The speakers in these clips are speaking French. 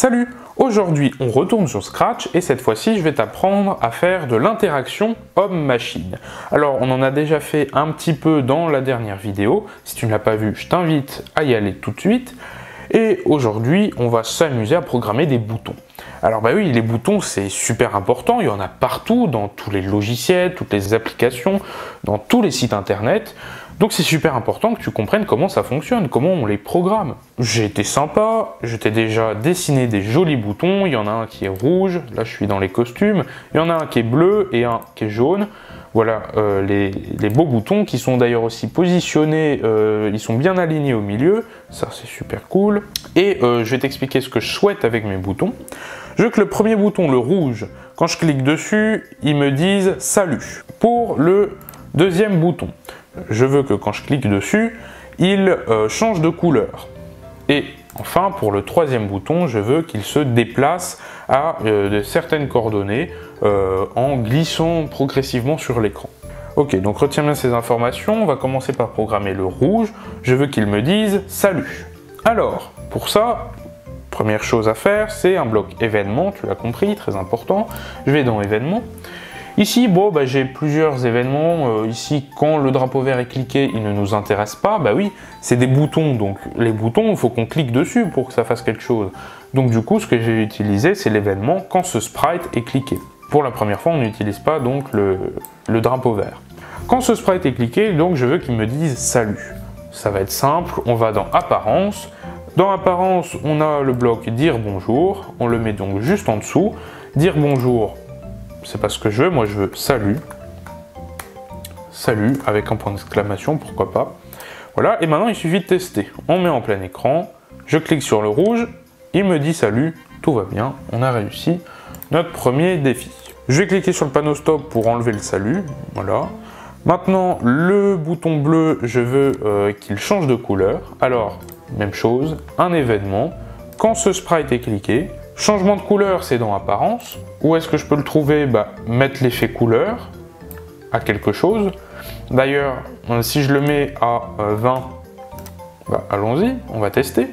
Salut! Aujourd'hui, on retourne sur Scratch et cette fois-ci, je vais t'apprendre à faire de l'interaction homme-machine. Alors, on en a déjà fait un petit peu dans la dernière vidéo. Si tu ne l'as pas vu, je t'invite à y aller tout de suite. Et aujourd'hui, on va s'amuser à programmer des boutons. Alors bah oui, les boutons, c'est super important. Il y en a partout, dans tous les logiciels, toutes les applications, dans tous les sites internet. Donc c'est super important que tu comprennes comment ça fonctionne, comment on les programme. J'ai été sympa, je t'ai déjà dessiné des jolis boutons, il y en a un qui est rouge, là je suis dans les costumes, il y en a un qui est bleu et un qui est jaune. Voilà les beaux boutons qui sont d'ailleurs aussi positionnés, ils sont bien alignés au milieu, ça c'est super cool. Et je vais t'expliquer ce que je souhaite avec mes boutons. Je veux que le premier bouton, le rouge, quand je clique dessus, ils me disent « Salut ». Pour le deuxième bouton, je veux que quand je clique dessus, il change de couleur. Et enfin, pour le troisième bouton, je veux qu'il se déplace à de certaines coordonnées en glissant progressivement sur l'écran. Ok, donc retiens bien ces informations. On va commencer par programmer le rouge. Je veux qu'il me dise « Salut ». Alors, pour ça, première chose à faire, c'est un bloc événement. Tu l'as compris, très important. Je vais dans événements. Ici, bon, bah, j'ai plusieurs événements. Ici, quand le drapeau vert est cliqué, il ne nous intéresse pas. Bah oui, c'est des boutons. Donc, les boutons, il faut qu'on clique dessus pour que ça fasse quelque chose. Donc, du coup, ce que j'ai utilisé, c'est l'événement quand ce sprite est cliqué. Pour la première fois, on n'utilise pas donc le drapeau vert. Quand ce sprite est cliqué, donc, je veux qu'il me dise « Salut ». Ça va être simple. On va dans « Apparence ». Dans « Apparence », on a le bloc « Dire bonjour ». On le met donc juste en dessous. « Dire bonjour ». C'est pas ce que je veux, moi je veux salut, salut avec un point d'exclamation, pourquoi pas. Voilà, et maintenant il suffit de tester. On met en plein écran, je clique sur le rouge, il me dit salut, tout va bien, on a réussi notre premier défi. Je vais cliquer sur le panneau stop pour enlever le salut, voilà. Maintenant le bouton bleu, je veux qu'il change de couleur. Alors, même chose, un événement, quand ce sprite est cliqué, changement de couleur, c'est dans apparence. Où est-ce que je peux le trouver? Bah, mettre l'effet couleur à quelque chose. D'ailleurs, si je le mets à 20, bah, allons-y, on va tester.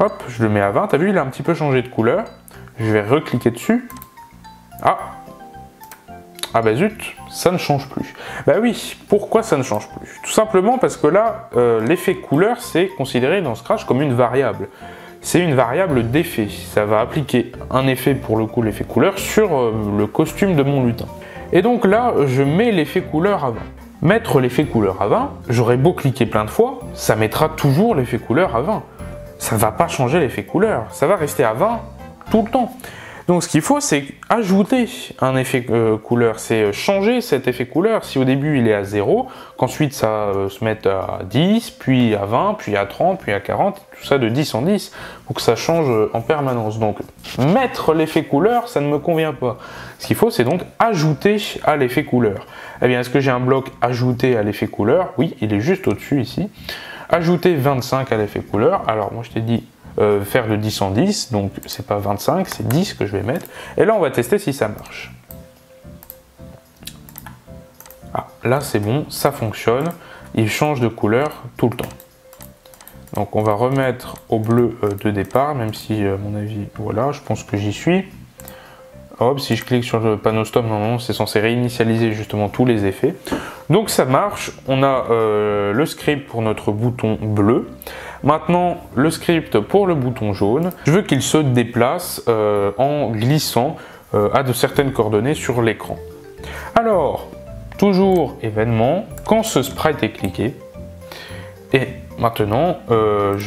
Hop, je le mets à 20. T'as vu, il a un petit peu changé de couleur. Je vais recliquer dessus. Ah! Ah bah zut, ça ne change plus. Bah oui, pourquoi ça ne change plus? Tout simplement parce que là, l'effet couleur, c'est considéré dans Scratch comme une variable. C'est une variable d'effet. Ça va appliquer un effet, pour le coup l'effet couleur, sur le costume de mon lutin. Et donc là, je mets l'effet couleur à 20. Mettre l'effet couleur à 20, j'aurais beau cliquer plein de fois, ça mettra toujours l'effet couleur à 20. Ça ne va pas changer l'effet couleur, ça va rester à 20 tout le temps. Donc ce qu'il faut, c'est ajouter un effet couleur, c'est changer cet effet couleur. Si au début il est à 0, qu'ensuite ça se mette à 10, puis à 20, puis à 30, puis à 40, tout ça de 10 en 10, pour que ça change en permanence. Donc mettre l'effet couleur, ça ne me convient pas. Ce qu'il faut, c'est donc ajouter à l'effet couleur. Eh bien, est-ce que j'ai un bloc ajouté à l'effet couleur? Oui, il est juste au-dessus ici. Ajouter 25 à l'effet couleur. Alors moi je t'ai dit... faire de 10 en 10, donc c'est pas 25, c'est 10 que je vais mettre. Et là, on va tester si ça marche. Ah, là, c'est bon, ça fonctionne. Il change de couleur tout le temps. Donc, on va remettre au bleu de départ, même si, à mon avis, voilà, je pense que j'y suis. Hop, si je clique sur le panneau stop, normalement, c'est censé réinitialiser justement tous les effets. Donc, ça marche. On a le script pour notre bouton bleu. Maintenant, le script pour le bouton jaune, je veux qu'il se déplace en glissant à de certaines coordonnées sur l'écran. Alors, toujours événement, quand ce sprite est cliqué, et maintenant,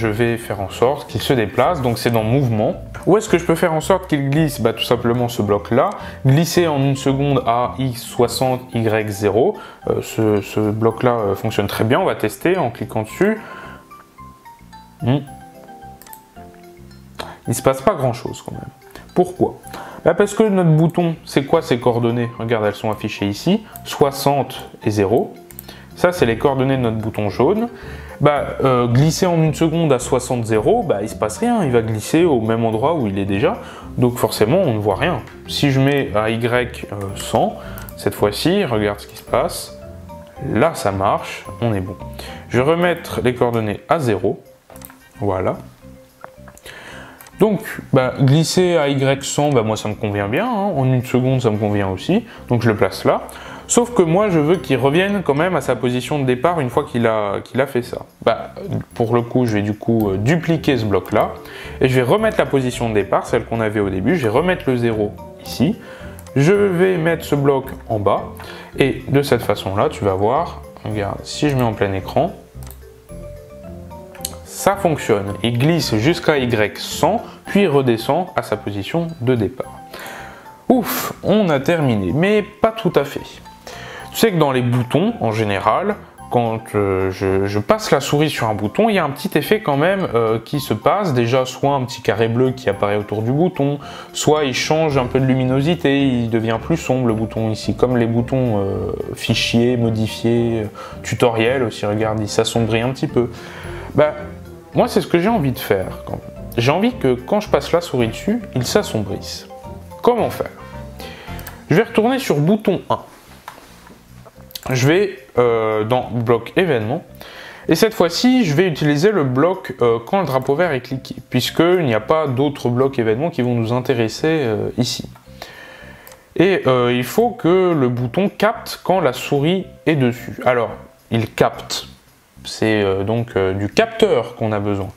je vais faire en sorte qu'il se déplace, donc c'est dans mouvement. Où est-ce que je peux faire en sorte qu'il glisse? Bah, tout simplement ce bloc-là, glisser en une seconde à x60, y0. Ce bloc-là fonctionne très bien, on va tester en cliquant dessus. Il se passe pas grand chose quand même. Pourquoi? Bah parce que notre bouton, c'est quoi ces coordonnées? Regarde, elles sont affichées ici, 60 et 0. Ça, c'est les coordonnées de notre bouton jaune. Bah, glisser en une seconde à 60, 0, bah, il se passe rien. Il va glisser au même endroit où il est déjà. Donc forcément, on ne voit rien. Si je mets à Y 100, cette fois-ci, regarde ce qui se passe. Là, ça marche, on est bon. Je vais remettre les coordonnées à 0. Voilà. Donc, glisser à Y100, moi ça me convient bien, hein. En une seconde ça me convient aussi, donc je le place là. Sauf que moi je veux qu'il revienne quand même à sa position de départ une fois qu'il a fait ça. Pour le coup, je vais du coup dupliquer ce bloc là, et je vais remettre la position de départ, celle qu'on avait au début, je vais remettre le 0 ici, je vais mettre ce bloc en bas, et de cette façon là, tu vas voir, regarde, si je mets en plein écran, ça fonctionne, il glisse jusqu'à Y100, puis redescend à sa position de départ. Ouf, on a terminé, mais pas tout à fait. Tu sais que dans les boutons, en général, quand je passe la souris sur un bouton, il y a un petit effet quand même qui se passe. Déjà, soit un petit carré bleu qui apparaît autour du bouton, soit il change un peu de luminosité, il devient plus sombre le bouton ici, comme les boutons fichiers, modifiés, tutoriels aussi, regarde, il s'assombrit un petit peu. Moi, c'est ce que j'ai envie de faire. J'ai envie que quand je passe la souris dessus, il s'assombrisse. Comment faire? Je vais retourner sur bouton 1. Je vais dans bloc événement. Et cette fois-ci, je vais utiliser le bloc quand le drapeau vert est cliqué, puisqu'il n'y a pas d'autres blocs événements qui vont nous intéresser ici. Et il faut que le bouton capte quand la souris est dessus. Alors, il capte. C'est donc du capteur qu'on a besoin.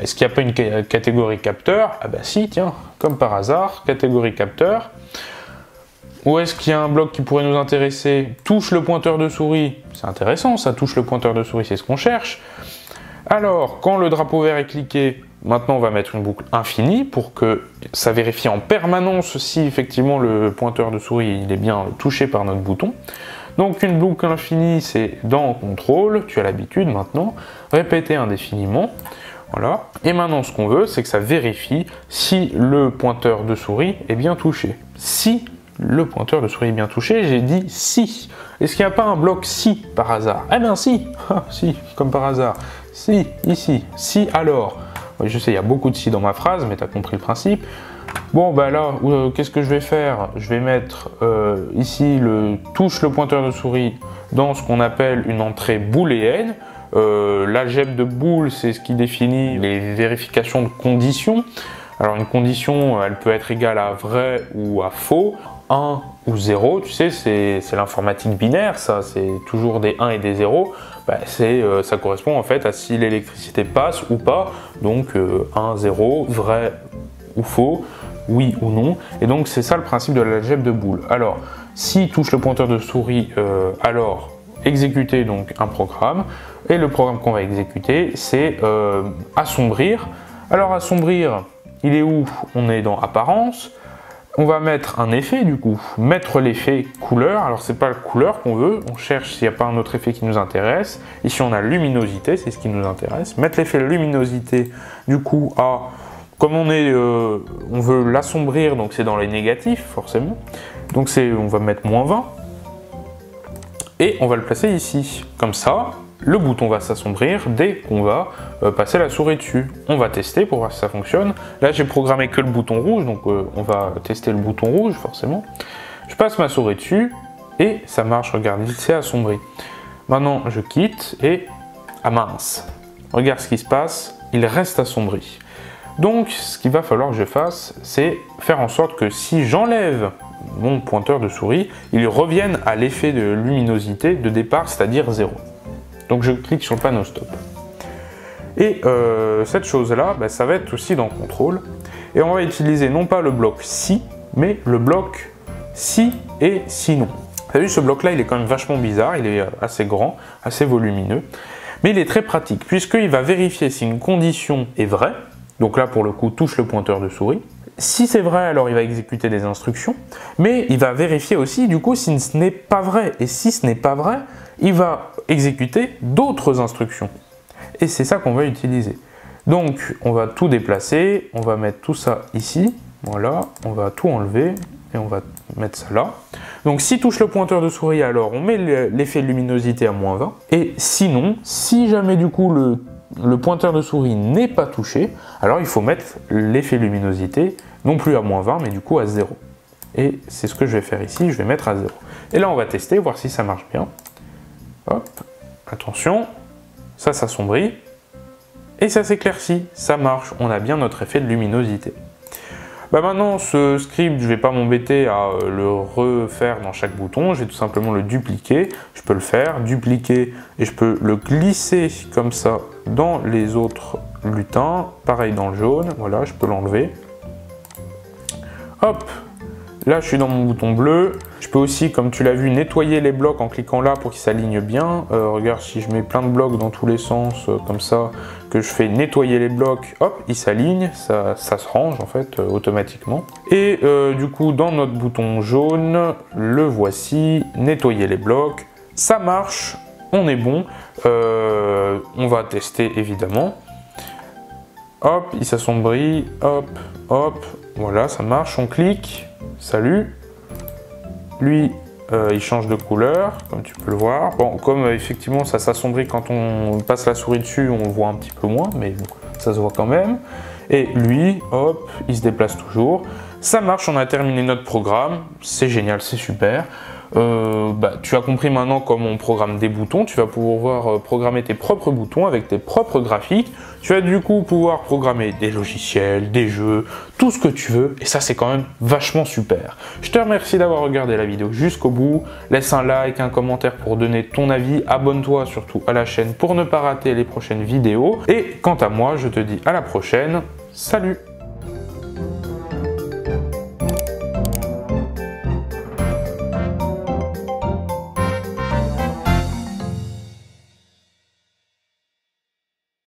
Est-ce qu'il n'y a pas une catégorie capteur? Ah si, tiens, comme par hasard, catégorie capteur. Ou est-ce qu'il y a un bloc qui pourrait nous intéresser? Touche le pointeur de souris. C'est intéressant, ça, touche le pointeur de souris, c'est ce qu'on cherche. Alors, quand le drapeau vert est cliqué, maintenant on va mettre une boucle infinie pour que ça vérifie en permanence si effectivement le pointeur de souris il est bien touché par notre bouton. Donc une boucle infinie, c'est dans contrôle, tu as l'habitude maintenant, répéter indéfiniment. Voilà. Et maintenant, ce qu'on veut, c'est que ça vérifie si le pointeur de souris est bien touché. Si le pointeur de souris est bien touché, j'ai dit si. Est-ce qu'il n'y a pas un bloc si par hasard? Eh bien si, si, comme par hasard. Si, ici, si alors. Oui, je sais, il y a beaucoup de si dans ma phrase, mais tu as compris le principe. Bon, là, qu'est-ce que je vais faire? Je vais mettre ici le touche le pointeur de souris dans ce qu'on appelle une entrée booléenne. L'algèbre de boule, c'est ce qui définit les vérifications de conditions. Alors une condition, elle peut être égale à vrai ou à faux, 1 ou 0, tu sais, c'est l'informatique binaire, ça, c'est toujours des 1 et des 0. Ça correspond en fait à si l'électricité passe ou pas, donc 1, 0, vrai ou faux, oui ou non. Et donc c'est ça le principe de l'algèbre de boule. Alors, si touche le pointeur de souris, alors exécuter donc un programme, et le programme qu'on va exécuter, c'est assombrir. Alors assombrir, il est où? On est dans apparence, on va mettre un effet du coup, mettre l'effet couleur. Alors c'est pas la couleur qu'on veut, on cherche s'il n'y a pas un autre effet qui nous intéresse. Ici on a luminosité, c'est ce qui nous intéresse. Mettre l'effet luminosité du coup à, comme on est, on veut l'assombrir, donc c'est dans les négatifs forcément, donc c'est, on va mettre -20. Et on va le placer ici. Comme ça, le bouton va s'assombrir dès qu'on va passer la souris dessus. On va tester pour voir si ça fonctionne. Là, j'ai programmé que le bouton rouge, donc on va tester le bouton rouge, forcément. Je passe ma souris dessus, et ça marche, regarde, il s'est assombri. Maintenant, je quitte, et ah mince, regarde ce qui se passe, il reste assombri. Donc, ce qu'il va falloir que je fasse, c'est faire en sorte que si j'enlève mon pointeur de souris, il revienne à l'effet de luminosité de départ, c'est-à-dire 0. Donc je clique sur le panneau stop. Et cette chose-là, ça va être aussi dans contrôle. Et on va utiliser non pas le bloc si, mais le bloc si et sinon. Vous avez vu, ce bloc-là, il est quand même vachement bizarre, il est assez grand, assez volumineux. Mais il est très pratique, puisqu'il va vérifier si une condition est vraie. Donc là, pour le coup, touche le pointeur de souris. Si c'est vrai, alors il va exécuter des instructions, mais il va vérifier aussi du coup si ce n'est pas vrai. Et si ce n'est pas vrai, il va exécuter d'autres instructions. Et c'est ça qu'on va utiliser. Donc on va tout déplacer, on va mettre tout ça ici, voilà, on va tout enlever et on va mettre ça là. Donc si touche le pointeur de souris, alors on met l'effet luminosité à -20. Et sinon, si jamais du coup le pointeur de souris n'est pas touché, alors il faut mettre l'effet luminosité non plus à -20, mais du coup à 0. Et c'est ce que je vais faire ici, je vais mettre à 0. Et là, on va tester, voir si ça marche bien. Hop, attention, ça s'assombrit. et ça s'éclaircit, ça marche, on a bien notre effet de luminosité. Bah maintenant, ce script, je vais pas m'embêter à le refaire dans chaque bouton, je vais tout simplement le dupliquer, je peux le faire, dupliquer, et je peux le glisser comme ça dans les autres lutins, pareil dans le jaune, voilà, je peux l'enlever. Hop, là je suis dans mon bouton bleu, je peux aussi, comme tu l'as vu, nettoyer les blocs en cliquant là pour qu'ils s'alignent bien. Regarde, si je mets plein de blocs dans tous les sens, comme ça, que je fais nettoyer les blocs, hop, ils s'alignent, ça se range en fait automatiquement. Et du coup, dans notre bouton jaune, le voici, nettoyer les blocs, ça marche, on est bon, on va tester évidemment. Hop, il s'assombrit, hop, hop, voilà, ça marche, on clique, salut. Lui, il change de couleur, comme tu peux le voir. Bon, comme effectivement, ça s'assombrit quand on passe la souris dessus, on le voit un petit peu moins, mais bon, ça se voit quand même. Et lui, hop, il se déplace toujours. Ça marche, on a terminé notre programme. C'est génial, c'est super. Tu as compris maintenant comment on programme des boutons. Tu vas pouvoir programmer tes propres boutons avec tes propres graphiques. Tu vas du coup pouvoir programmer des logiciels, des jeux, tout ce que tu veux. Et ça, c'est quand même vachement super. Je te remercie d'avoir regardé la vidéo jusqu'au bout. Laisse un like, un commentaire pour donner ton avis. Abonne-toi surtout à la chaîne pour ne pas rater les prochaines vidéos. Et quant à moi, je te dis à la prochaine. Salut!